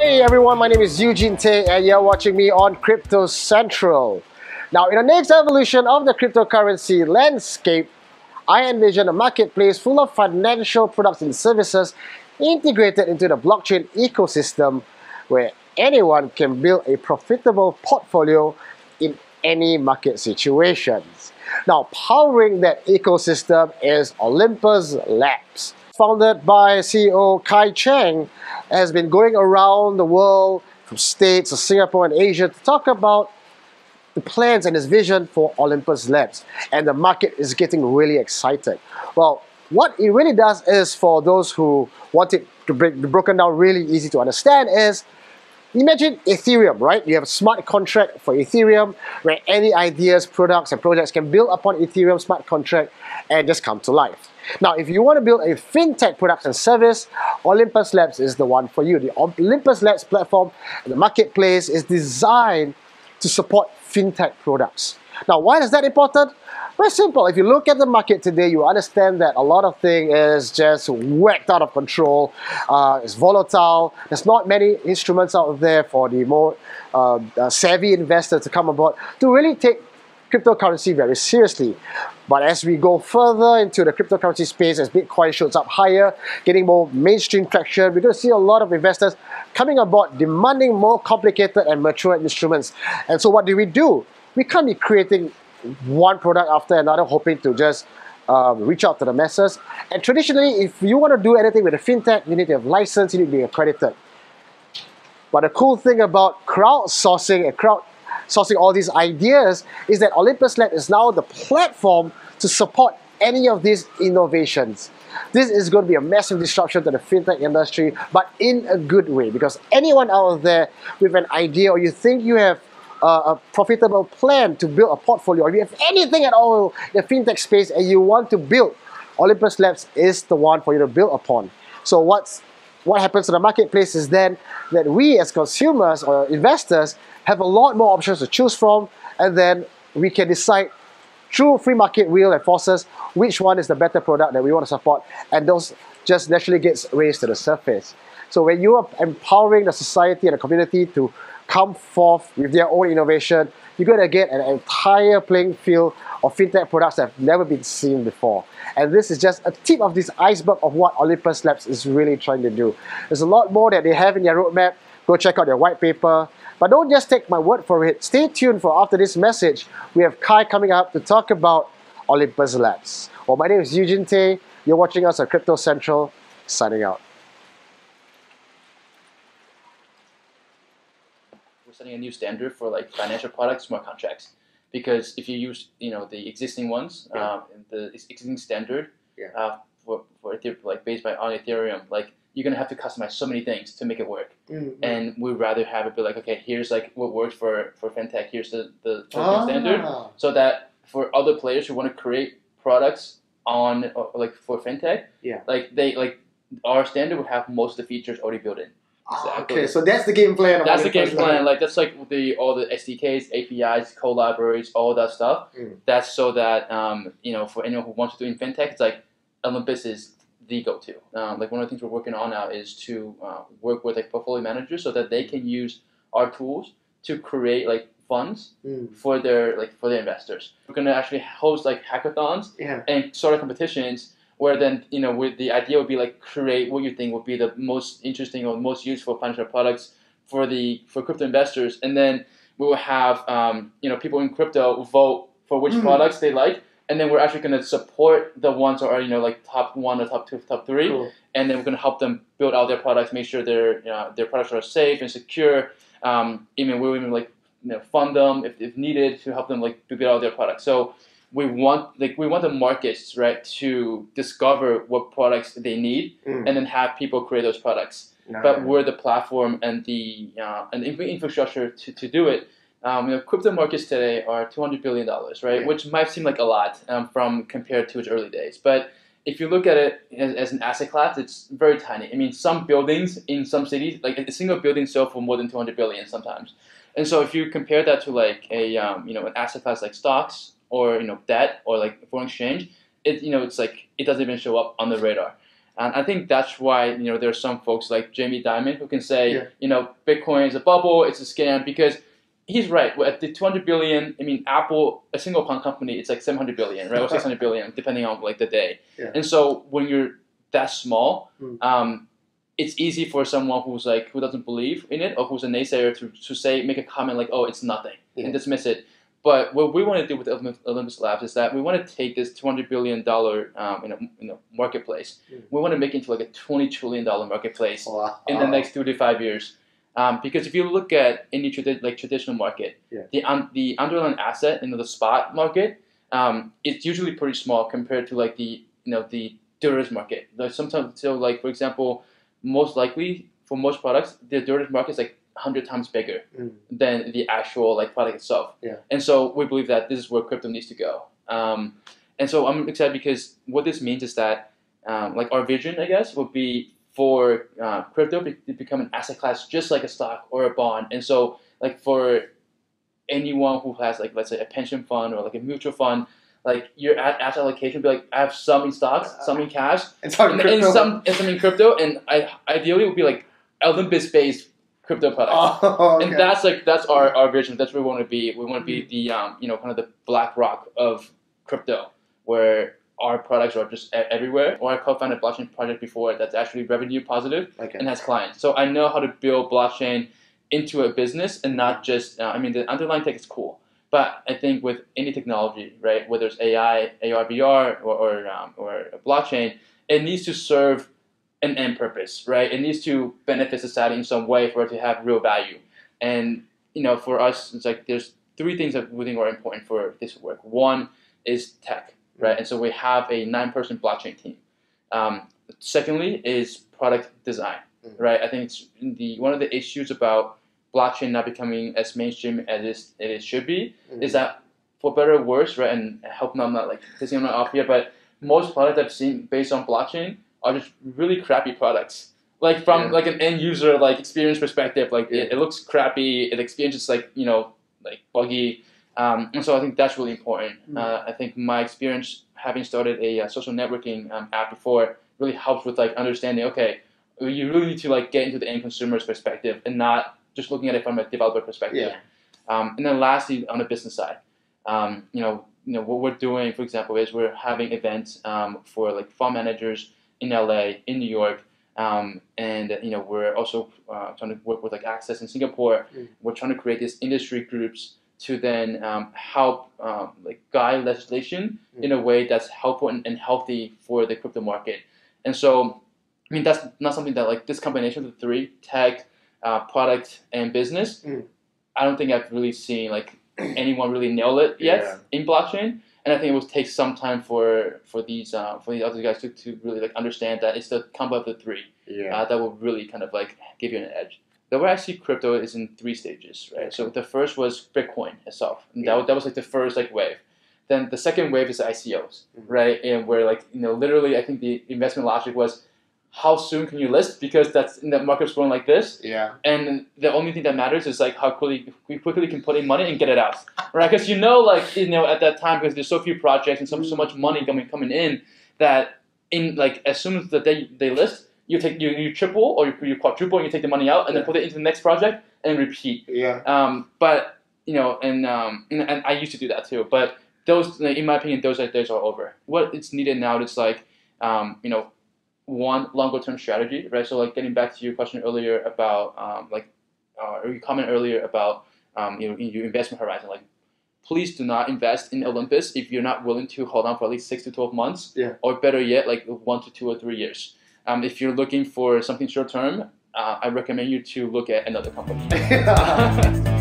Hey everyone, my name is Eugene Tay and you're watching me on Crypto Central. Now, in the next evolution of the cryptocurrency landscape, I envision a marketplace full of financial products and services integrated into the blockchain ecosystem where anyone can build a profitable portfolio in any market situations. Now, powering that ecosystem is Olympus Labs. Founded by CEO Kai Chen, has been going around the world from states to Singapore and Asia to talk about the plans and his vision for Olympus Labs, and the market is getting really excited. Well, what it really does is, for those who want it to be broken down really easy to understand, is imagine Ethereum, right? You have a smart contract for Ethereum where any ideas, products and projects can build upon Ethereum smart contract and just come to life. Now, if you want to build a fintech product and service, Olympus Labs is the one for you. The Olympus Labs platform and the marketplace is designed to support fintech products. Now, why is that important? Very simple. If you look at the market today, you understand that a lot of things is just whacked out of control. It's volatile. There's not many instruments out there for the more savvy investor to come aboard to really take cryptocurrency very seriously. But as we go further into the cryptocurrency space, as Bitcoin shoots up higher, getting more mainstream traction, we're going to see a lot of investors coming aboard demanding more complicated and mature instruments. And so what do we do? We can't be creating one product after another hoping to just reach out to the masses. And traditionally, if you want to do anything with a fintech, you need to have license, you need to be accredited. But the cool thing about crowdsourcing and crowdsourcing all these ideas is that Olympus Labs is now the platform to support any of these innovations. This is going to be a massive disruption to the fintech industry, but in a good way, because anyone out there with an idea, or you think you have a profitable plan to build a portfolio, or you have anything at all in the fintech space and you want to build, Olympus Labs is the one for you to build upon. So what happens to the marketplace is then that we as consumers or investors have a lot more options to choose from, and then we can decide through free market will and forces which one is the better product that we want to support, and those just naturally gets raised to the surface. So when you are empowering the society and the community to come forth with their own innovation, you're going to get an entire playing field of fintech products that have never been seen before. And this is just a tip of this iceberg of what Olympus Labs is really trying to do. There's a lot more that they have in their roadmap. Go check out their white paper. But don't just take my word for it. Stay tuned for after this message. We have Kai coming up to talk about Olympus Labs. Well, my name is Eugene Tay. You're watching us on Crypto Central. Signing out. We're setting a new standard for like financial products, smart contracts. Because if you use, the existing ones, yeah, the existing standard, yeah, based on Ethereum, like you're gonna have to customize so many things to make it work. Mm-hmm. And we'd rather have it be like, okay, here's like what works for fintech. Here's the standard, so that for other players who want to create products on like for fintech, yeah, like they like our standard would have most of the features already built in. Exactly. Okay, so that's the game plan. That's the game plan. Like that's like all the SDKs, APIs, code libraries, all that stuff. Mm. That's so that for anyone who wants to do in fintech, it's like Olympus is the go-to. Like one of the things we're working on now is to work with like portfolio managers so that they can use our tools to create like funds for their investors. We're gonna actually host like hackathons, yeah, and sort of competitions, where then, with the idea would be like create what you think would be the most interesting or most useful financial products for crypto investors, and then we will have people in crypto vote for which products they like, and then we're actually going to support the ones that are like top one or top two, top three, cool, and then we're going to help them build out their products, make sure their products are safe and secure. We'll even like fund them if needed to help them like build out their products. So we want the markets, right, to discover what products they need, and then have people create those products. No, but we're the platform and the infrastructure to do it. Crypto markets today are $200 billion, right, yeah, which might seem like a lot from compared to its early days. But if you look at it as an asset class, it's very tiny. I mean, some buildings in some cities, like a single building, sold for more than $200 billion sometimes. And so if you compare that to like a an asset class like stocks, or debt, or like foreign exchange, it's like it doesn't even show up on the radar. And I think that's why, you know, there are some folks like Jamie Dimon who can say, you know, Bitcoin is a bubble, it's a scam, because he's right. At the 200 billion, I mean, Apple, a single company, it's like 700 billion, right, or 600 billion, depending on like the day. And so when you're that small, it's easy for someone who's like, who doesn't believe in it or who's a naysayer to say, make a comment like, oh, it's nothing, and dismiss it. But what we want to do with Olympus Labs is that we want to take this $200 billion marketplace. We want to make it into like a $20 trillion marketplace in the next 3 to 5 years. Because if you look at any traditional market, the underlying asset in the spot market, it's usually pretty small compared to like the, you know, the derivatives market. Like sometimes, so like for example, most likely for most products, the derivatives market is like 100 times bigger than the actual like product itself. And so we believe that this is where crypto needs to go. And so I'm excited because what this means is that like our vision, I guess, would be for crypto to become an asset class just like a stock or a bond. And so like for anyone who has like, let's say, a pension fund or like a mutual fund, like your asset allocation would be like, I have some in stocks, some in cash, and some in crypto, and ideally it would be like Olympus-based crypto products. And that's like, that's our vision. That's where we want to be. We want to be the, you know, kind of the BlackRock of crypto, where our products are just everywhere. Or I co-founded a blockchain project before that's actually revenue positive and has clients. So I know how to build blockchain into a business and not just, I mean, the underlying tech is cool, but I think with any technology, right, whether it's AI, AR, VR, or a blockchain, it needs to serve an end purpose, right? It needs to benefit society in some way for it to have real value. And, you know, for us, it's like there's three things that we think are important for this work. One is tech, right? And so we have a 9-person blockchain team. Secondly is product design, right? I think it's one of the issues about blockchain not becoming as mainstream as it should be is that, for better or worse, right? And I hope I'm not like pissing on off here, but most products I've seen based on blockchain are just really crappy products. Like from like an end user like experience perspective, like it looks crappy. It experiences like, you know, like buggy. And so I think that's really important. I think my experience having started a social networking app before really helps with like understanding. Okay, you really need to like get into the end consumer's perspective and not just looking at it from a developer perspective. And then lastly, on the business side, you know what we're doing, for example, is we're having events for like fund managers in LA, in New York, and you know, we're also trying to work with like Access in Singapore. We're trying to create these industry groups to then help like guide legislation in a way that's helpful and healthy for the crypto market. And so, I mean, that's not something that like this combination of the three, tech, product, and business, I don't think I've really seen like anyone really nail it yet in blockchain. And I think it will take some time for these other guys to really like understand that it's the combo of the three that will really kind of like give you an edge. The way I see crypto is in 3 stages, right? So the first was Bitcoin itself, and that was like the first like wave. Then the second wave is ICOs, right? And where like, you know, literally I think the investment logic was, how soon can you list, because that's in the market's going like this. And the only thing that matters is like how quickly you can put in money and get it out, right? Because, you know, like, you know, at that time, because there's so few projects and so much money coming in, that in like as soon as the day they list, you triple or you quadruple and you take the money out and then put it into the next project and repeat. But you know, and I used to do that too. But those, in my opinion, those days are over. What it's needed now is like, you know, one longer-term strategy, right? So like getting back to your question earlier about or your comment earlier about you know, in your investment horizon, like please do not invest in Olympus if you're not willing to hold on for at least 6 to 12 months, or better yet, like 1 to 2 or 3 years. If you're looking for something short-term, I recommend you to look at another company.